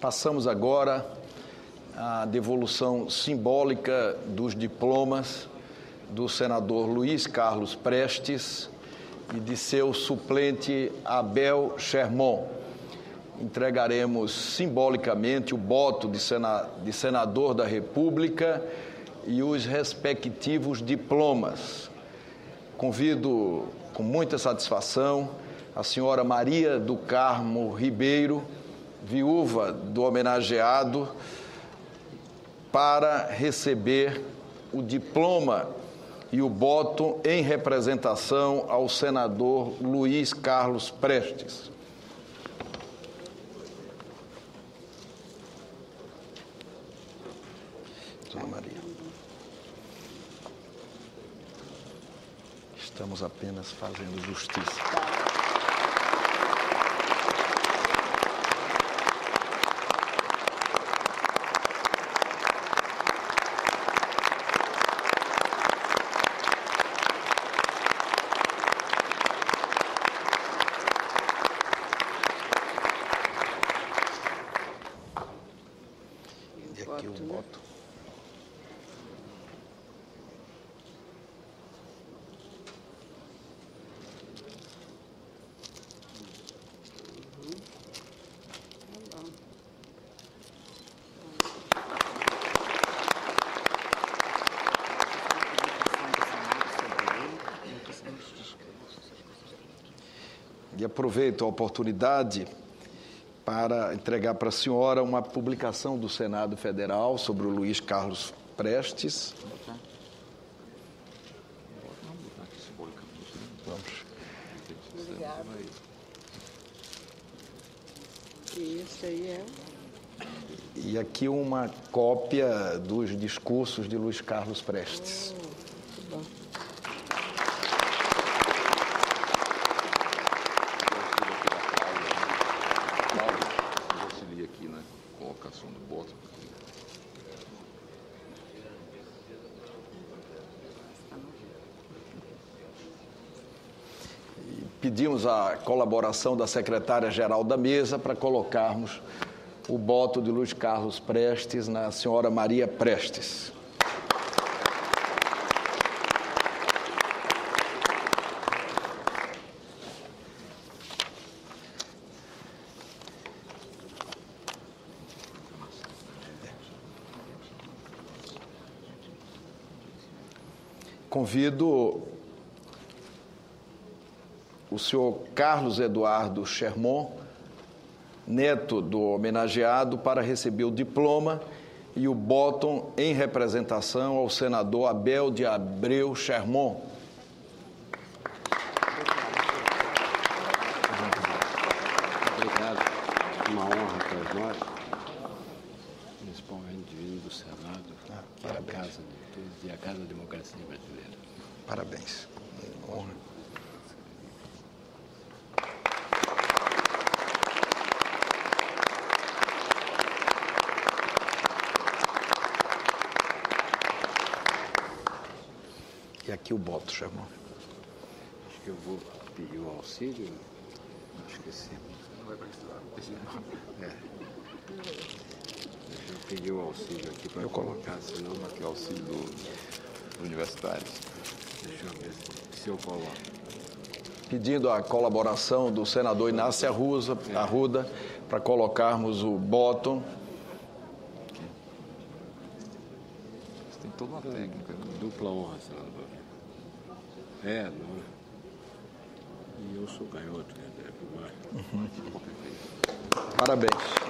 Passamos agora à devolução simbólica dos diplomas do senador Luiz Carlos Prestes e de seu suplente Abel Chermont. Entregaremos simbolicamente o boto de senador da República e os respectivos diplomas. Convido com muita satisfação a senhora Maria do Carmo Ribeiro, viúva do homenageado, para receber o diploma e o boto em representação ao senador Luiz Carlos Prestes. Estamos apenas fazendo justiça. E aqui o voto. E aproveito a oportunidade para entregar para a senhora uma publicação do Senado Federal sobre o Luiz Carlos Prestes. Obrigada. Isso aí é. E aqui uma cópia dos discursos de Luiz Carlos Prestes. Pedimos a colaboração da secretária-geral da mesa para colocarmos o boto de Luiz Carlos Prestes na senhora Maria Prestes. Convido o senhor Carlos Eduardo Chermont, neto do homenageado, para receber o diploma e o botão em representação ao senador Abel de Abreu Chermont. Obrigado. Uma honra para nós, principalmente vindo do Senado, que é a casa de todos e a casa da democracia brasileira. Parabéns. Honra. E aqui o boto, Chermont. Acho que eu vou pedir o auxílio. Não esqueci. Não vai precisar. É. Deixa eu pedir o auxílio aqui para eu colocar, senão aqui é o auxílio do universitário. Deixa eu ver se eu coloco. Pedindo a colaboração do senador Inácio Arruda para colocarmos o boto. Tem toda uma técnica. Dupla honra, senador. É, não é? E eu sou canhoto, né? Parabéns.